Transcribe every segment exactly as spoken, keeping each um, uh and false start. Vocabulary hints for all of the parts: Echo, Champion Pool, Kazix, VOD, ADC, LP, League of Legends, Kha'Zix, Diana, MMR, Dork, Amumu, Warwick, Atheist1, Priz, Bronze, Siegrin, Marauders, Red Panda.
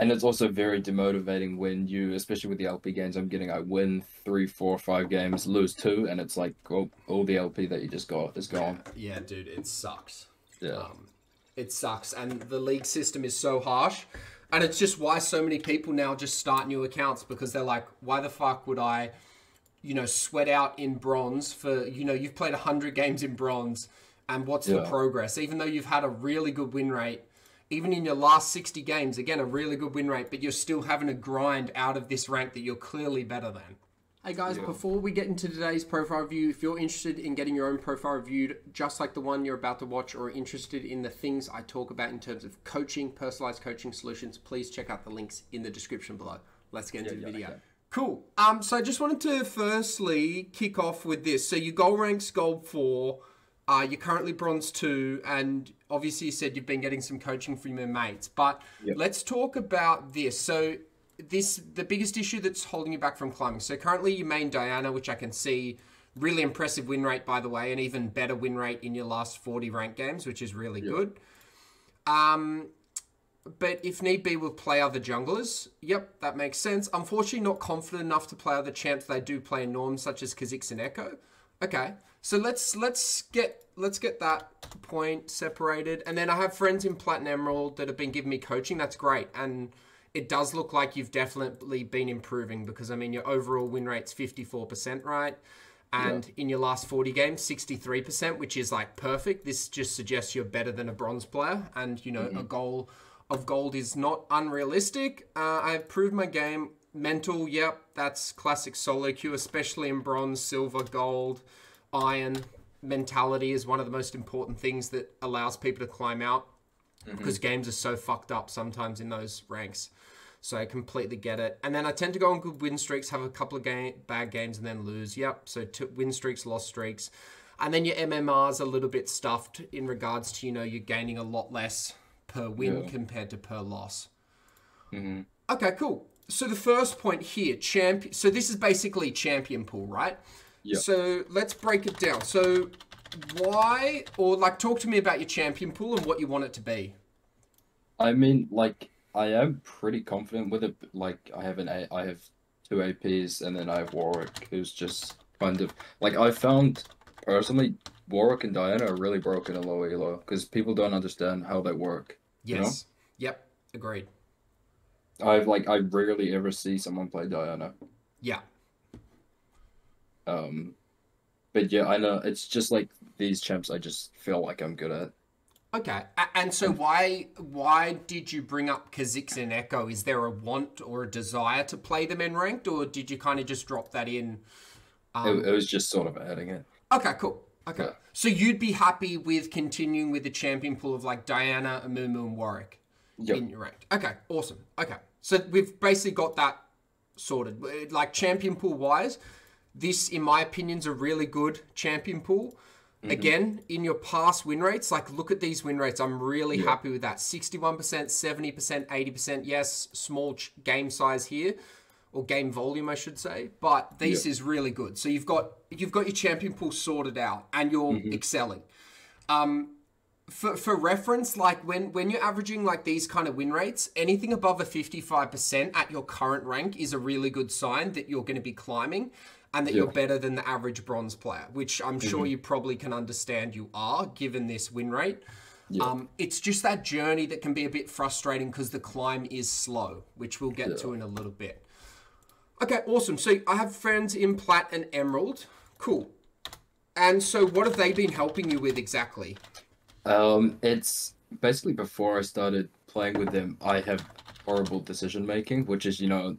And it's also very demotivating when you, especially with the L P games I'm getting, I win three, four, five games, lose two, and it's like all, all the L P that you just got is gone. Yeah, yeah dude, it sucks. Yeah. Um, it sucks. And the league system is so harsh. And it's just why so many people now just start new accounts, because they're like, why the fuck would I, you know, sweat out in bronze for, you know, you've played one hundred games in bronze, and what's yeah. the progress? Even though you've had a really good win rate, even in your last sixty games, again, a really good win rate, but you're still having to grind out of this rank that you're clearly better than. Hey guys, yeah. before we get into today's profile review, if you're interested in getting your own profile reviewed, just like the one you're about to watch, or interested in the things I talk about in terms of coaching, personalized coaching solutions, please check out the links in the description below. Let's get into yeah, the yeah, video. Okay. Cool. Um, so I just wanted to firstly kick off with this. So your goal rank's gold four, uh, you're currently bronze two, and obviously you said you've been getting some coaching from your mates, but yep. let's talk about this. So this, the biggest issue that's holding you back from climbing. So currently you main Diana, which I can see, really impressive win rate, by the way, and even better win rate in your last forty ranked games, which is really yeah. good. Um, but if need be, we'll play other junglers. Yep, that makes sense. Unfortunately, not confident enough to play other champs that I do play in norms, such as Kazix and Echo. Okay, so let's let's get let's get that point separated. And then I have friends in Platinum Emerald that have been giving me coaching. That's great. And it does look like you've definitely been improving, because I mean, your overall win rate's fifty-four percent, right? And yeah. in your last forty games, sixty-three percent, which is like perfect. This just suggests you're better than a bronze player, and you know, mm-hmm. a goal of gold is not unrealistic. Uh, I've proved my game. Mental, yep, that's classic solo queue, especially in bronze, silver, gold, iron. Mentality is one of the most important things that allows people to climb out, mm-hmm. because games are so fucked up sometimes in those ranks. So I completely get it. And then I tend to go on good win streaks, have a couple of game, bad games, and then lose. Yep, so two win streaks, lost streaks. And then your M M R's a little bit stuffed in regards to, you know, you're gaining a lot less per win yeah. compared to per loss. Mm-hmm. Okay, cool. So the first point here, champ. So this is basically champion pool, right? Yeah. So let's break it down. So why, or like, talk to me about your champion pool and what you want it to be. I mean, like, I am pretty confident with it. Like, I have an A, I have two A Ps, and then I have Warwick, who's just kind of like, I found personally Warwick and Diana are really broken in low elo, because people don't understand how they work. Yes. You know? Yep. Agreed. I've like I rarely ever see someone play Diana. Yeah. Um, but yeah, I know it's just like these champs I just feel like I'm good at. Okay, and so why why did you bring up Kha'Zix and Echo? Is there a want or a desire to play them in ranked, or did you kind of just drop that in? Um... It, it was just sort of adding it. Okay, cool. Okay, yeah. So you'd be happy with continuing with the champion pool of like Diana, Amumu, and Warwick yep. in your ranked. Okay, awesome. Okay. So we've basically got that sorted. Like champion pool wise, this, in my opinion, is a really good champion pool. Mm-hmm. Again, in your past win rates, like look at these win rates. I'm really yeah. happy with that. sixty-one percent, seventy percent, eighty percent. Yes, small game size here, or game volume, I should say. But this yeah. is really good. So you've got you've got your champion pool sorted out, and you're mm-hmm. excelling. Um. For, for reference, like when, when you're averaging like these kind of win rates, anything above a fifty-five percent at your current rank is a really good sign that you're going to be climbing, and that yeah. you're better than the average bronze player, which I'm mm-hmm. sure you probably can understand you are, given this win rate. Yeah. Um, it's just that journey that can be a bit frustrating, because the climb is slow, which we'll get yeah. to in a little bit. Okay, awesome. So I have friends in Plat and Emerald. Cool. And so what have they been helping you with exactly? Um, it's basically, before I started playing with them, I have horrible decision making, which is, you know,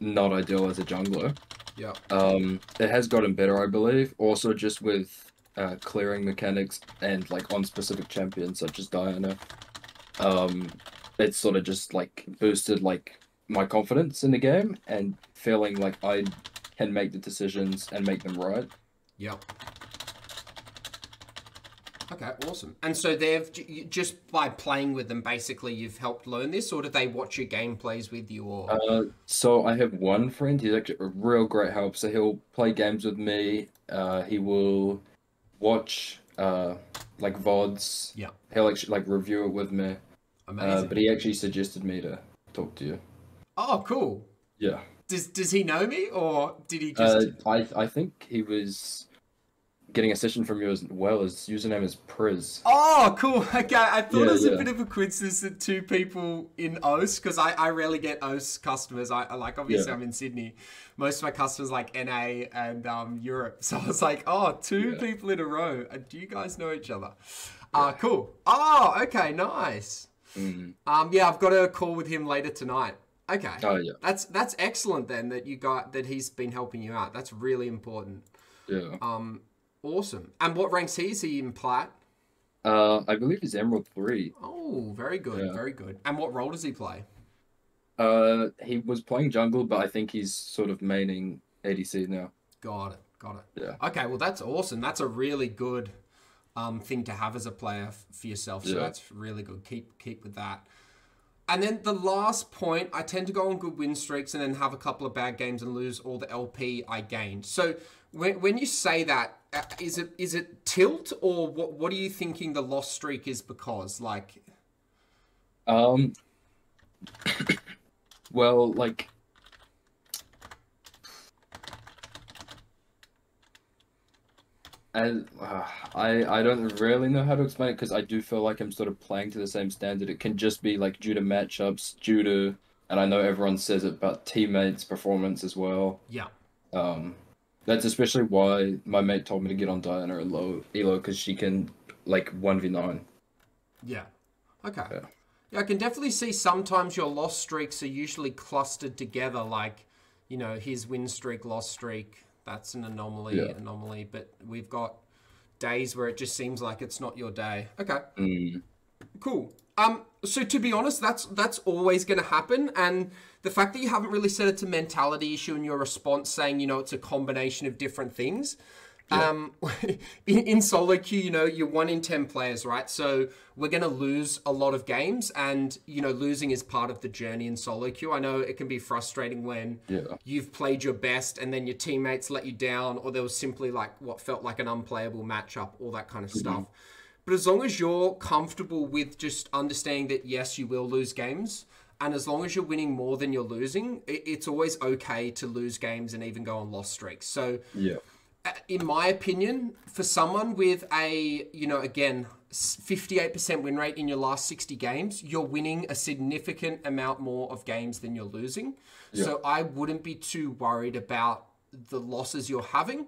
not ideal as a jungler. Yeah. Um, it has gotten better, I believe. Also, just with uh, clearing mechanics and like on specific champions such as Diana, um, it's sort of just like boosted like my confidence in the game, and feeling like I can make the decisions and make them right. Yeah. Okay, awesome. And so they've just by playing with them, basically, you've helped learn this, or do they watch your gameplays with you? Or uh, so I have one friend. He's actually a real great help. So he'll play games with me. Uh, he will watch uh, like V O Ds. Yeah. He'll actually like review it with me. Amazing. Uh, but he actually suggested me to talk to you. Oh, cool. Yeah. Does Does he know me, or did he just? Uh, I I think he was getting a session from you as well. His username is Priz. Oh, cool. Okay, I thought yeah, it was yeah. a bit of a coincidence that two people in O S, because I I rarely get O S customers. I, I like obviously yeah. I'm in Sydney. Most of my customers like N A and um Europe. So I was like, oh, two yeah. people in a row. Do you guys know each other? Ah, yeah. uh, cool. Oh, okay, nice. Mm. Um, yeah, I've got a call with him later tonight. Okay. Oh yeah. That's that's excellent then that you got that he's been helping you out. That's really important. Yeah. Um awesome. And what ranks is he in plat? Uh I believe he's Emerald three. Oh, very good, yeah. very good. And what role does he play? Uh he was playing jungle, but I think he's sort of maining A D C now. Got it, got it. Yeah. Okay, well that's awesome. That's a really good um thing to have as a player for yourself. So yeah. that's really good. Keep keep with that. And then the last point, I tend to go on good win streaks and then have a couple of bad games and lose all the L P I gained. So when, when you say that, is it is it tilt, or what, what are you thinking the loss streak is because? Like, um, well, like, And, uh, I, I don't really know how to explain it, because I do feel like I'm sort of playing to the same standard. It can just be like due to matchups, due to, and I know everyone says it, but teammates' performance as well. Yeah. Um, that's especially why my mate told me to get on Diana and low Elo, because she can like one v nine. Yeah. Okay. Yeah. yeah, I can definitely see sometimes your loss streaks are usually clustered together, like, you know, his win streak, loss streak. That's an anomaly, yeah. anomaly, but we've got days where it just seems like it's not your day. Okay, mm. cool. Um, so to be honest, that's that's always going to happen. And the fact that you haven't really said it's a mentality issue in your response, saying, you know, it's a combination of different things. Yeah. Um, in, in solo queue, you know, you're one in ten players, right? So we're going to lose a lot of games, and, you know, losing is part of the journey in solo queue. I know it can be frustrating when yeah. you've played your best and then your teammates let you down, or there was simply like what felt like an unplayable matchup, all that kind of mm-hmm. stuff. But as long as you're comfortable with just understanding that, yes, you will lose games. And as long as you're winning more than you're losing, it, it's always okay to lose games and even go on loss streaks. So yeah. in my opinion, for someone with a, you know, again, fifty-eight percent win rate in your last sixty games, you're winning a significant amount more of games than you're losing. Yeah. So I wouldn't be too worried about the losses you're having,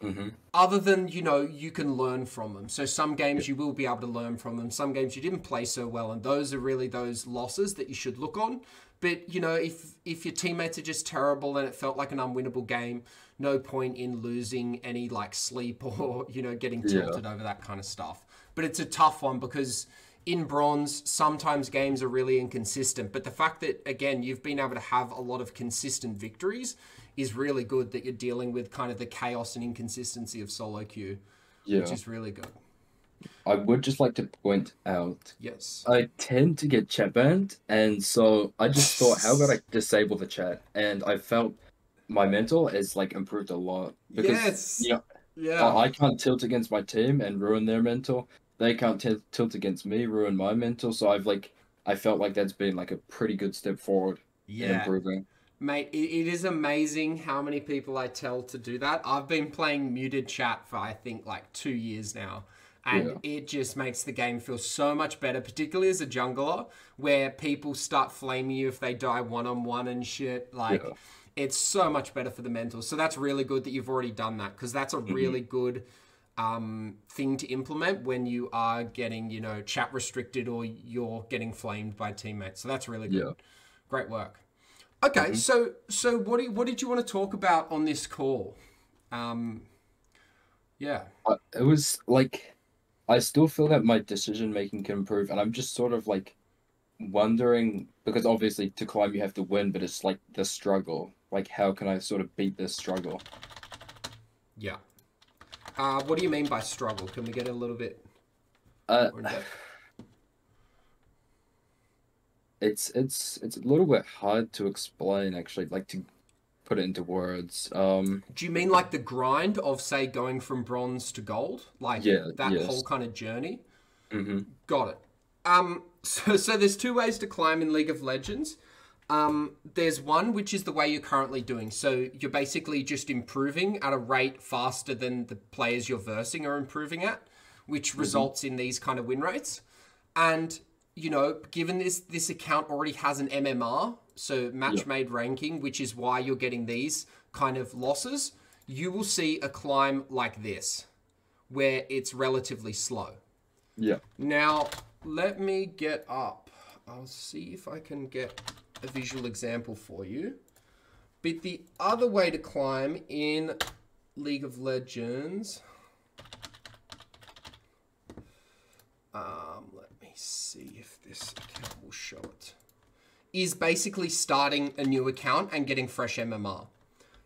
mm-hmm. other than, you know, you can learn from them. So some games yeah. you will be able to learn from them. Some games you didn't play so well. And those are really those losses that you should look on. But, you know, if if your teammates are just terrible and it felt like an unwinnable game, no point in losing any, like, sleep or, you know, getting tilted yeah. over that kind of stuff. But it's a tough one, because in bronze, sometimes games are really inconsistent. But the fact that, again, you've been able to have a lot of consistent victories is really good, that you're dealing with kind of the chaos and inconsistency of solo queue, yeah. which is really good. I would just like to point out, yes, I tend to get chat banned, and so I just thought, how about I disable the chat? And I felt my mental has like improved a lot, because yes. you know, yeah, I, I can't tilt against my team and ruin their mental. They can't tilt against me, ruin my mental. So I've like, I felt like that's been like a pretty good step forward. Yeah, in improving. Mate, it is amazing how many people I tell to do that. I've been playing muted chat for I think like two years now. And yeah. it just makes the game feel so much better, particularly as a jungler, where people start flaming you if they die one-on-one and shit. Like, yeah. it's so much better for the mental. So that's really good that you've already done that, because that's a mm-hmm. really good um, thing to implement when you are getting, you know, chat restricted or you're getting flamed by teammates. So that's really good. Yeah. Great work. Okay, mm-hmm. so so what, do you, what did you want to talk about on this call? Um, yeah. Uh, it was like... I still feel that my decision-making can improve, and I'm just sort of, like, wondering, because obviously to climb you have to win, but it's, like, the struggle. Like, how can I sort of beat this struggle? Yeah. Uh, what do you mean by struggle? Can we get a little bit uh, more in depth? It's, it's, it's a little bit hard to explain, actually, like, to put it into words. Um do you mean like the grind of, say, going from bronze to gold, like yeah, that yes. whole kind of journey? Mm-hmm. Got it. Um so so there's two ways to climb in League of Legends. Um, there's one which is the way you're currently doing. So you're basically just improving at a rate faster than the players you're versing are improving at, which mm-hmm. results in these kind of win rates. And, you know, given this, this account already has an M M R, so match yep. made ranking, which is why you're getting these kind of losses, you will see a climb like this where it's relatively slow. Yeah. Now, let me get up. I'll see if I can get a visual example for you. But the other way to climb in League of Legends, um, let me see if this account will show it, is basically starting a new account and getting fresh M M R.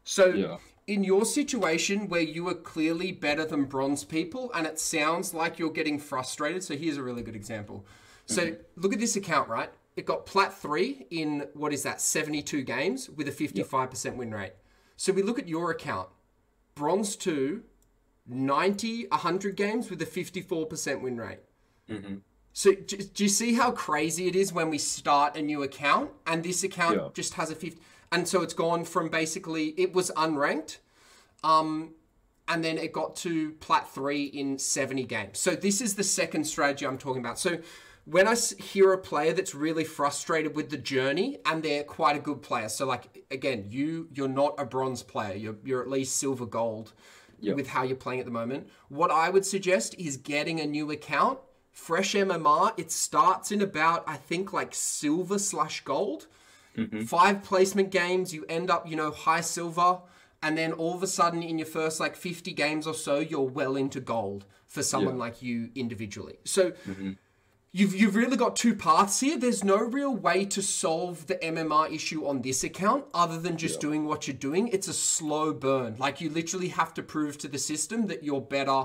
So yeah. in your situation where you are clearly better than bronze people and it sounds like you're getting frustrated, so here's a really good example. So mm-hmm. look at this account, right? It got plat three in, what is that, seventy-two games with a fifty-five percent yep. win rate. So we look at your account, bronze two, ninety, one hundred games with a fifty-four percent win rate. Mm-hmm. So do, do you see how crazy it is when we start a new account and this account yeah. just has a fifty? And so it's gone from basically, it was unranked, um, and then it got to plat three in seventy games. So this is the second strategy I'm talking about. So when I hear a player that's really frustrated with the journey and they're quite a good player. So like, again, you, you're not a bronze player. You're, you're at least silver gold yep. with how you're playing at the moment. What I would suggest is getting a new account, fresh M M R. It starts in about, I think, like silver slash gold. Mm-hmm. Five placement games, you end up, you know, high silver. And then all of a sudden in your first like fifty games or so, you're well into gold for someone yeah. like you individually. So... Mm-hmm. You've, you've really got two paths here. There's no real way to solve the M M R issue on this account other than just yeah. doing what you're doing. It's a slow burn. Like you literally have to prove to the system that you're better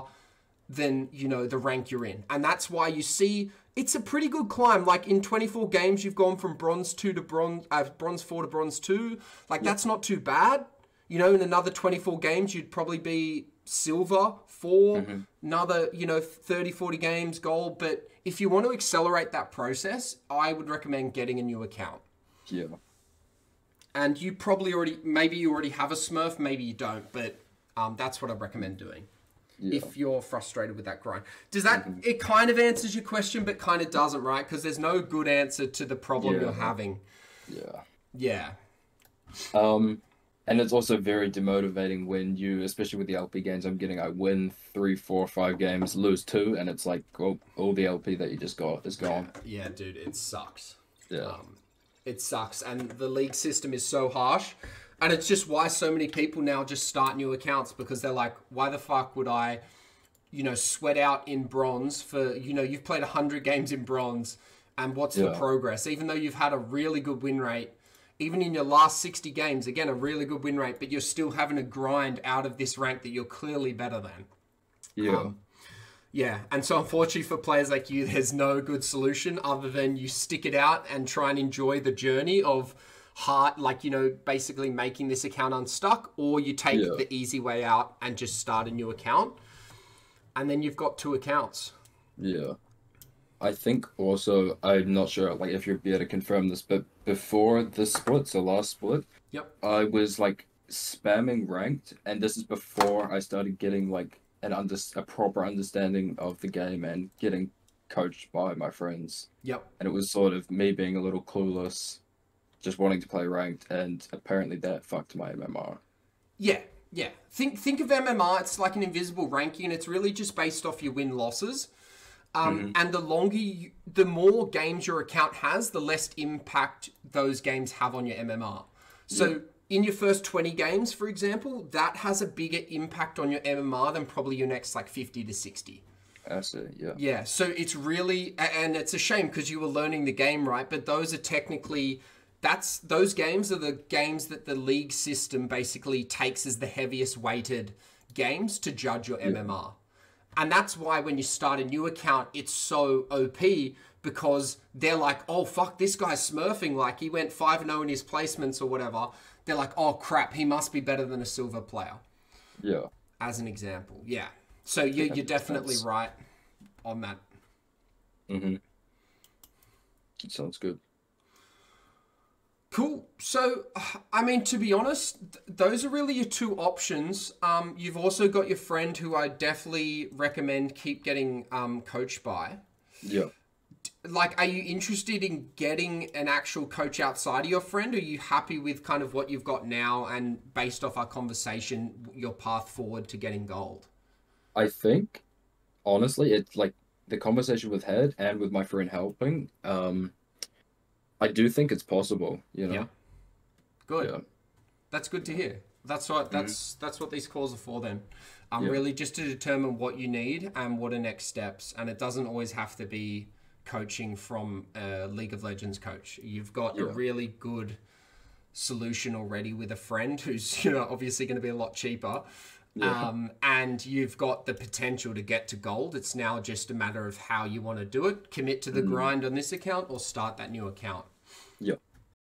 than, you know, the rank you're in. And that's why you see it's a pretty good climb. Like in twenty-four games, you've gone from bronze two to bronze, uh, bronze four to bronze two. Like yeah. that's not too bad. You know, in another twenty-four games, you'd probably be silver four, mm-hmm. another, you know, thirty, forty games gold. But if you want to accelerate that process, I would recommend getting a new account. Yeah. And you probably already, maybe you already have a Smurf, maybe you don't, but um, that's what I recommend doing yeah. if you're frustrated with that grind. Does that, mm-hmm. it kind of answers your question, but kind of doesn't, right? Because there's no good answer to the problem yeah. you're having. Yeah. Yeah. Um, and it's also very demotivating when you, especially with the L P games I'm getting, I win three, four, five games, lose two, and it's like, oh, all the L P that you just got is gone. Yeah, yeah dude, it sucks. Yeah. Um, it sucks. And the league system is so harsh. And it's just why so many people now just start new accounts, because they're like, why the fuck would I, you know, sweat out in bronze for, you know, you've played one hundred games in bronze, and what's yeah. the progress? Even though you've had a really good win rate, even in your last sixty games, again, a really good win rate, but you're still having to grind out of this rank that you're clearly better than. Yeah. Um, yeah. And so unfortunately for players like you, there's no good solution other than you stick it out and try and enjoy the journey of heart, like, you know, basically making this account unstuck, or you take yeah. the easy way out and just start a new account. And then you've got two accounts. Yeah. I think also, I'm not sure, like, if you'll be able to confirm this, but before the split, so last split, yep. I was, like, spamming ranked, and this is before I started getting, like, an under a proper understanding of the game and getting coached by my friends. Yep. And it was sort of me being a little clueless, just wanting to play ranked, and apparently that fucked my M M R. Yeah, yeah. Think, think of M M R, it's like an invisible ranking, and it's really just based off your win-losses. Um, mm-hmm. And the longer, you, the more games your account has, the less impact those games have on your M M R. So yeah. in your first twenty games, for example, that has a bigger impact on your M M R than probably your next like fifty to sixty. Absolutely, yeah. Yeah, so it's really, and it's a shame because you were learning the game, right? But those are technically, that's those games are the games that the league system basically takes as the heaviest weighted games to judge your yeah. M M R. And that's why when you start a new account, it's so O P, because they're like, oh, fuck, this guy's smurfing. Like, he went five and oh in his placements or whatever. They're like, oh, crap, he must be better than a silver player. Yeah. As an example. Yeah. So you, you're definitely sense. right on that. Mm-hmm. Sounds good. Cool. So, I mean, to be honest, th those are really your two options. Um, you've also got your friend who I definitely recommend keep getting um, coached by. Yeah. Like, are you interested in getting an actual coach outside of your friend? Or are you happy with kind of what you've got now and based off our conversation, your path forward to getting gold? I think, honestly, it's like the conversation with Head and with my friend helping, um, I do think it's possible, you know. Yeah. Good. Yeah. That's good to hear. That's what that's mm-hmm. that's what these calls are for then. Um yeah. Really just to determine what you need and what are next steps. And it doesn't always have to be coaching from a League of Legends coach. You've got yeah. a really good solution already with a friend who's, you know, obviously going to be a lot cheaper. Yeah. Um, and you've got the potential to get to gold. It's now just a matter of how you want to do it. Commit to the mm. grind on this account or start that new account.